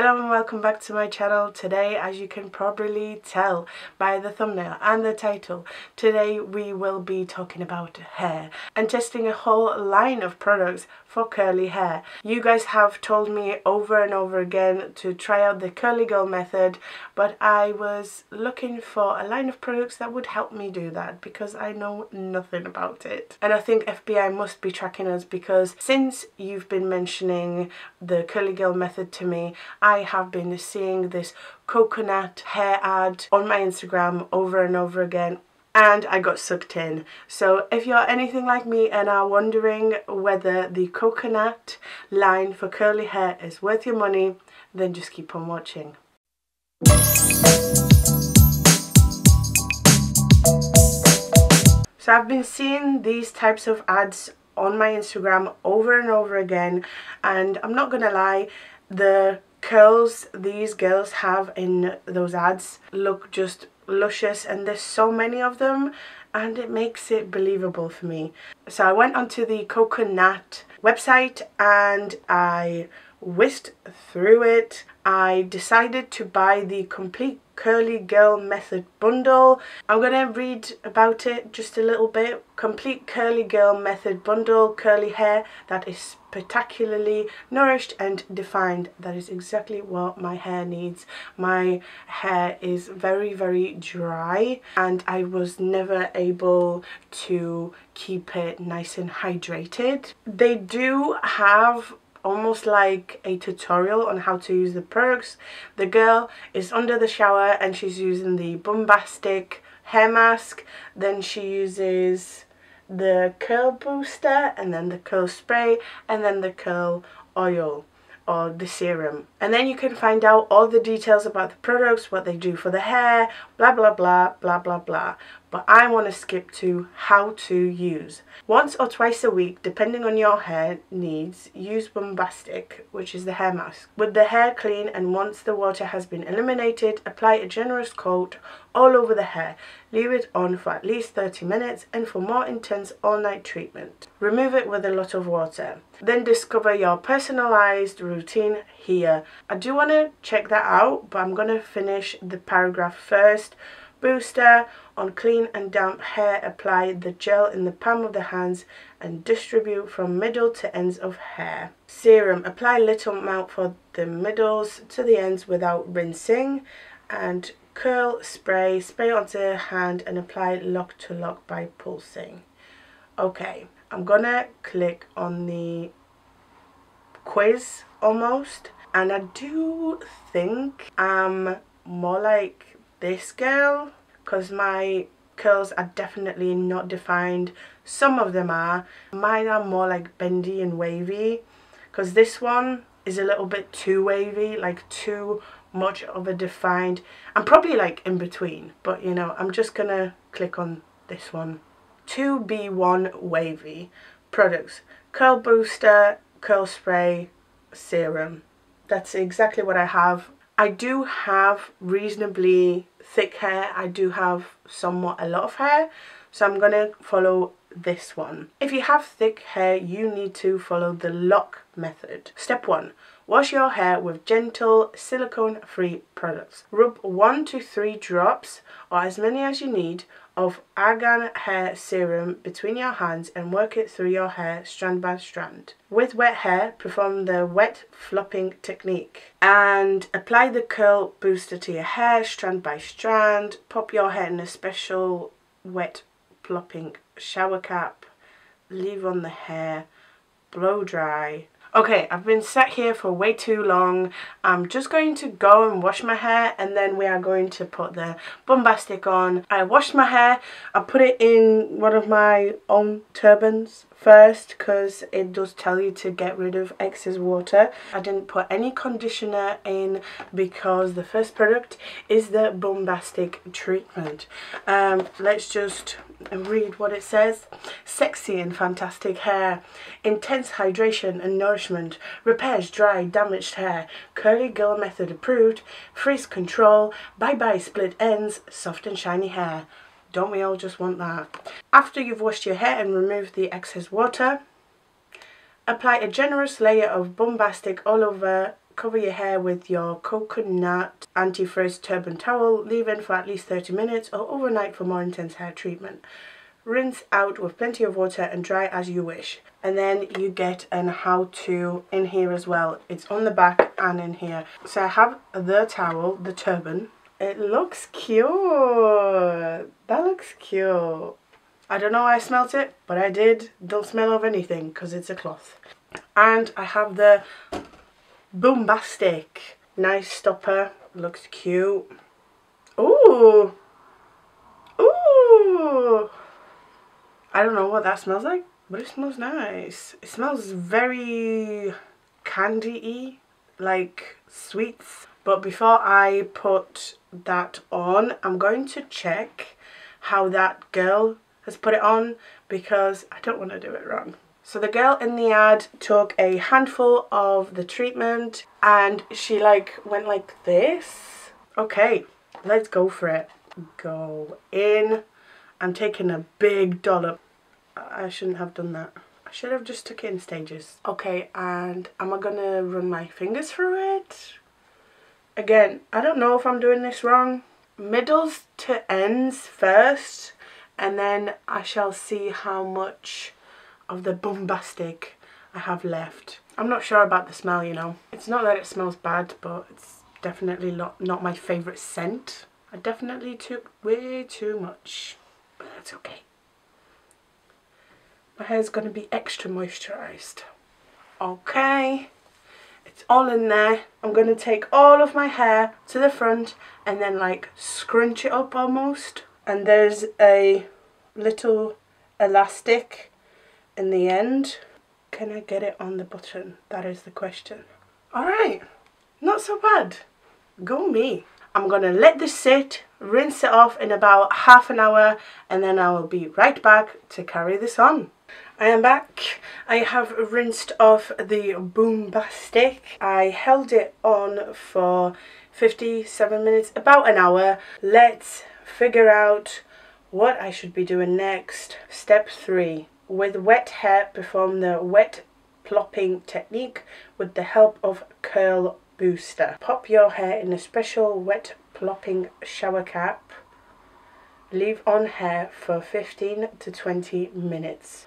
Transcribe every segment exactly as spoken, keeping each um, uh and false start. Hello and welcome back to my channel. Today, as you can probably tell by the thumbnail and the title, today we will be talking about hair and testing a whole line of products for curly hair. You guys have told me over and over again to try out the Curly Girl Method, but I was looking for a line of products that would help me do that because I know nothing about it. And I think F B I must be tracking us, because since you've been mentioning the Curly Girl Method to me, I have been seeing this Cocunat hair ad on my Instagram over and over again, and I got sucked in. So if you're anything like me and are wondering whether the Cocunat line for curly hair is worth your money, then just keep on watching. So I've been seeing these types of ads on my Instagram over and over again, and I'm not gonna lie, the curls these girls have in those ads look just luscious, and there's so many of them and it makes it believable for me. So I went onto the Cocunat website and I whisked through it. I decided to buy the complete Curly Girl Method bundle. I'm gonna read about it just a little bit. Complete Curly Girl Method bundle, curly hair that is spectacularly nourished and defined. That is exactly what my hair needs. My hair is very, very dry, and I was never able to keep it nice and hydrated. They do have almost like a tutorial on how to use the products. The girl is under the shower and she's using the Bombastic hair mask, then she uses the curl booster, and then the curl spray, and then the curl oil or the serum. And then you can find out all the details about the products, what they do for the hair, blah blah blah blah blah blah. But I want to skip to how to use. Once or twice a week, depending on your hair needs, use Bombastic, which is the hair mask, with the hair clean, and once the water has been eliminated, apply a generous coat all over the hair. Leave it on for at least thirty minutes, and for more intense all-night treatment, remove it with a lot of water. Then discover your personalized routine here. I do want to check that out, but I'm going to finish the paragraph first. Booster on clean and damp hair, apply the gel in the palm of the hands and distribute from middle to ends of hair. Serum, apply little amount for the middles to the ends without rinsing. And curl spray, spray onto the hand and apply lock to lock by pulsing. Okay, I'm gonna click on the quiz almost, and I do think I'm more like this girl, because my curls are definitely not defined. Some of them are. Mine are more like bendy and wavy, because this one is a little bit too wavy, like too much of a defined. I'm probably like in between, but you know, I'm just gonna click on this one. two B one wavy products, curl booster, curl spray, serum. That's exactly what I have. I do have reasonably thick hair, I do have somewhat a lot of hair, so I'm gonna follow this one. If you have thick hair, you need to follow the lock method. Step one, wash your hair with gentle silicone-free products. Rub one to three drops, or as many as you need, of Argan Hair Serum between your hands and work it through your hair strand by strand. With wet hair, perform the wet flopping technique and apply the curl booster to your hair strand by strand. Pop your hair in a special wet flopping shower cap, leave on the hair, blow dry. Okay, I've been sat here for way too long. I'm just going to go and wash my hair, and then we are going to put the Bombastic on. I washed my hair. I put it in one of my own turbans first, because it does tell you to get rid of excess water. I didn't put any conditioner in because the first product is the Bombastic treatment. Um, let's just read what it says. Sexy and fantastic hair, intense hydration and nourishment, repairs dry, damaged hair, Curly Girl Method approved, frizz control, bye bye split ends, soft and shiny hair. Don't we all just want that? After you've washed your hair and removed the excess water, apply a generous layer of Bombastic all over Cover your hair with your Cocunat anti-frizz turban towel, leave in for at least thirty minutes or overnight for more intense hair treatment. Rinse out with plenty of water and dry as you wish. And then you get an how-to in here as well. It's on the back and in here. So I have the towel, the turban. It looks cute. That looks cute. I don't know why I smelt it, but I did. Don't smell of anything because it's a cloth. And I have the Bombastic. Nice stopper. Looks cute. Ooh. Ooh. I don't know what that smells like, but it smells nice. It smells very candy-y, like sweets. But before I put that on, I'm going to check how that girl has put it on because I don't want to do it wrong. So the girl in the ad took a handful of the treatment and she like went like this. Okay, let's go for it. Go in. I'm taking a big dollop. I shouldn't have done that. I should have just took it in stages. Okay, and am I gonna run my fingers through it? Again, I don't know if I'm doing this wrong. Middles to ends first, and then I shall see how much of the Bombastic I have left. I'm not sure about the smell, you know. It's not that it smells bad, but it's definitely not, not my favourite scent. I definitely took way too much, but that's okay. My hair's gonna be extra moisturised. Okay, it's all in there. I'm gonna take all of my hair to the front and then like scrunch it up almost. And there's a little elastic in the end. Can I get it on the button? That is the question. All right, not so bad. Go me. I'm gonna let this sit, rinse it off in about half an hour, and then I will be right back to carry this on. I am back. I have rinsed off the Bombastic. I held it on for fifty-seven minutes, about an hour. Let's figure out what I should be doing next. Step three, with wet hair, perform the wet plopping technique with the help of curl booster. Pop your hair in a special wet plopping shower cap. Leave on hair for fifteen to twenty minutes.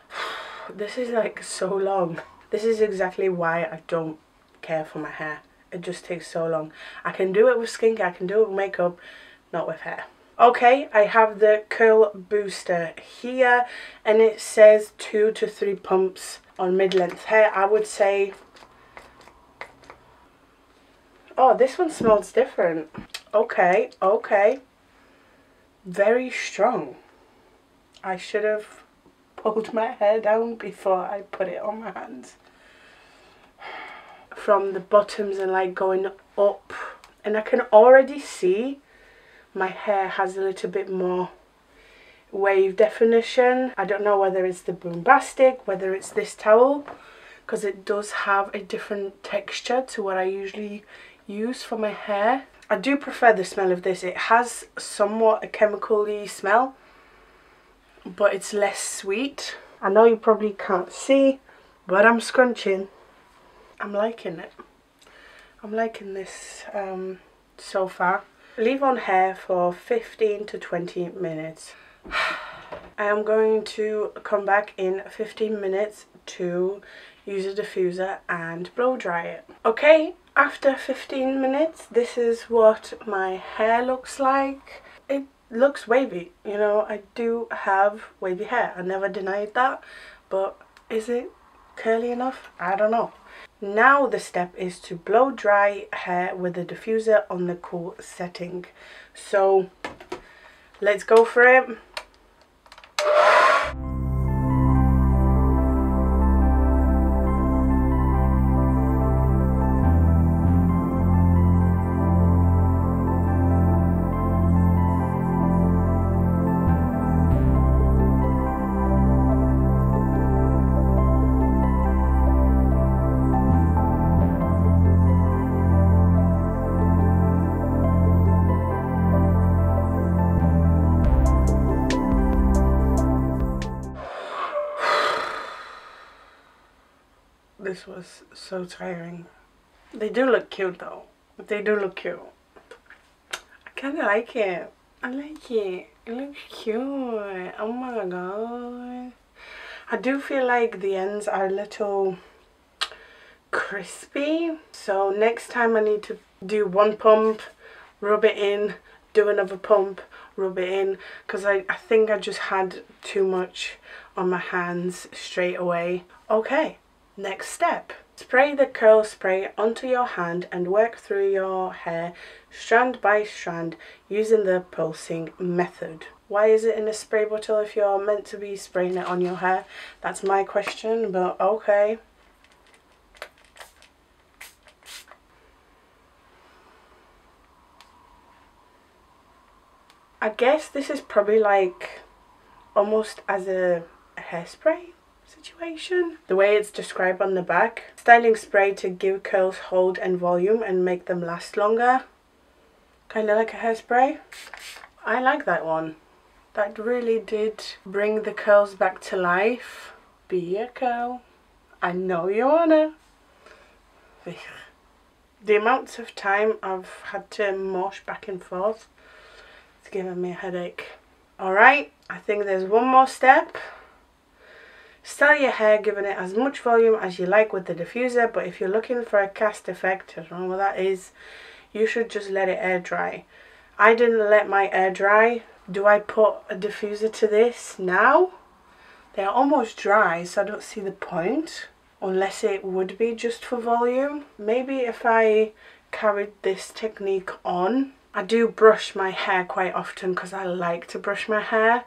This is like so long. This is exactly why I don't care for my hair. It just takes so long. I can do it with skincare, I can do it with makeup, not with hair. Okay, I have the curl booster here and it says two to three pumps on mid-length hair. I would say, oh, this one smells different. Okay, okay. Very strong. I should have pulled my hair down before I put it on my hands. From the bottoms and like going up. And I can already see my hair has a little bit more wave definition. I don't know whether it's the Bombastic, whether it's this towel, because it does have a different texture to what I usually use for my hair. I do prefer the smell of this. It has somewhat a chemical-y smell, but it's less sweet. I know you probably can't see, but I'm scrunching. I'm liking it. I'm liking this um, so far. Leave on hair for fifteen to twenty minutes. I am going to come back in fifteen minutes to use a diffuser and blow dry it. Okay, after fifteen minutes, this is what my hair looks like. It looks wavy, you know, I do have wavy hair. I never denied that, but is it curly enough? I don't know. Now the step is to blow dry hair with a diffuser on the cool setting. So let's go for it. This was so tiring. They do look cute though. They do look cute. I kind of like it. I like it. It looks cute. Oh my god. I do feel like the ends are a little crispy. So next time I need to do one pump, rub it in, do another pump, rub it in. Because I, I think I just had too much on my hands straight away. Okay, next step. Spray the curl spray onto your hand and work through your hair strand by strand using the pulsing method. Why is it in a spray bottle if you're meant to be spraying it on your hair? That's my question, but okay. I guess this is probably like almost as a hairspray situation, the way it's described on the back. Styling spray to give curls hold and volume and make them last longer. Kind of like a hairspray. I like that one. That really did bring the curls back to life. Be a curl. I know you wanna. The amounts of time I've had to mosh back and forth, it's giving me a headache. Alright, I think there's one more step. Style your hair, giving it as much volume as you like with the diffuser, but if you're looking for a cast effect, I don't know what that is, you should just let it air dry. I didn't let my air dry. Do I put a diffuser to this now? They're almost dry, so I don't see the point, unless it would be just for volume. Maybe if I carried this technique on. I do brush my hair quite often because I like to brush my hair.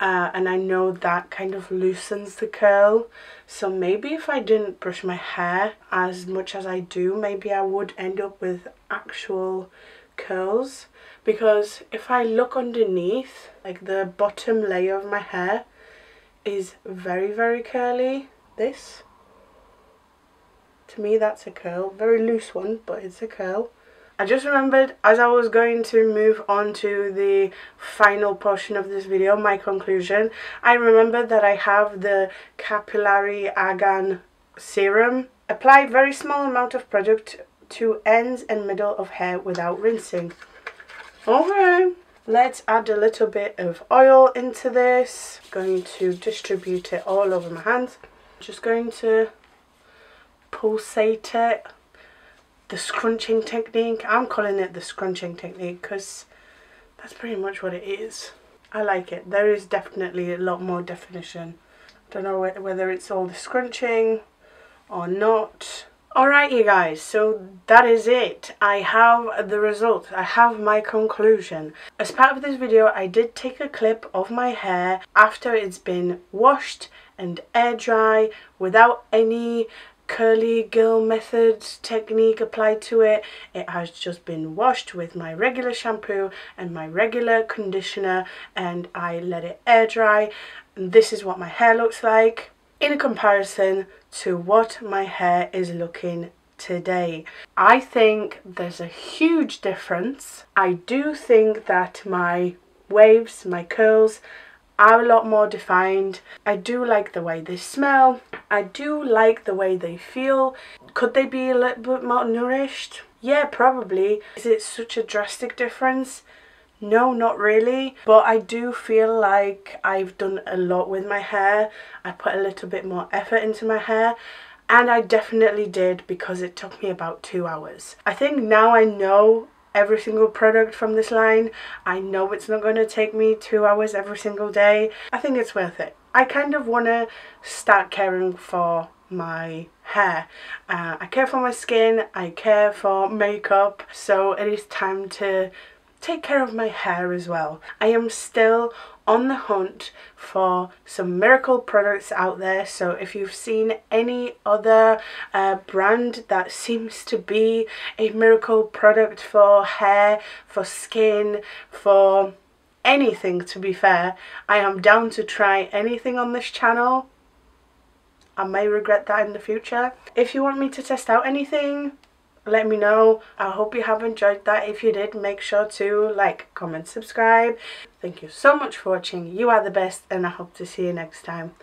Uh, and I know that kind of loosens the curl, so maybe if I didn't brush my hair as much as I do, maybe I would end up with actual curls. Because if I look underneath, like the bottom layer of my hair is very very curly. This, to me, that's a curl. Very loose one, but it's a curl. I just remembered as I was going to move on to the final portion of this video, my conclusion, I remembered that I have the Capillary Argan Serum. Apply very small amount of product to ends and middle of hair without rinsing. Okay, let's add a little bit of oil into this. I'm going to distribute it all over my hands. Just going to pulsate it. The scrunching technique. I'm calling it the scrunching technique because that's pretty much what it is. I like it. There is definitely a lot more definition. I don't know whether it's all the scrunching or not. Alright you guys, so that is it. I have the result. I have my conclusion. As part of this video, I did take a clip of my hair after it's been washed and air dry without any Curly Girl Method technique applied to it. It has just been washed with my regular shampoo and my regular conditioner, and I let it air dry. And this is what my hair looks like in comparison to what my hair is looking today. I think there's a huge difference. I do think that my waves, my curls, are a lot more defined. I do like the way they smell. I do like the way they feel. Could they be a little bit more nourished? Yeah, probably. Is it such a drastic difference? No, not really. But I do feel like I've done a lot with my hair. I put a little bit more effort into my hair. And I definitely did, because it took me about two hours. I think now I know every single product from this line. I know it's not going to take me two hours every single day. I think it's worth it. I kind of want to start caring for my hair. Uh, I care for my skin. I care for makeup. So it is time to take care of my hair as well. I am still on the hunt for some miracle products out there, so if you've seen any other uh, brand that seems to be a miracle product for hair, for skin, for anything, to be fair, I am down to try anything on this channel. I may regret that in the future. If you want me to test out anything, let me know. I hope you have enjoyed that. If you did, make sure to like, comment, subscribe. Thank you so much for watching. You are the best, and I hope to see you next time.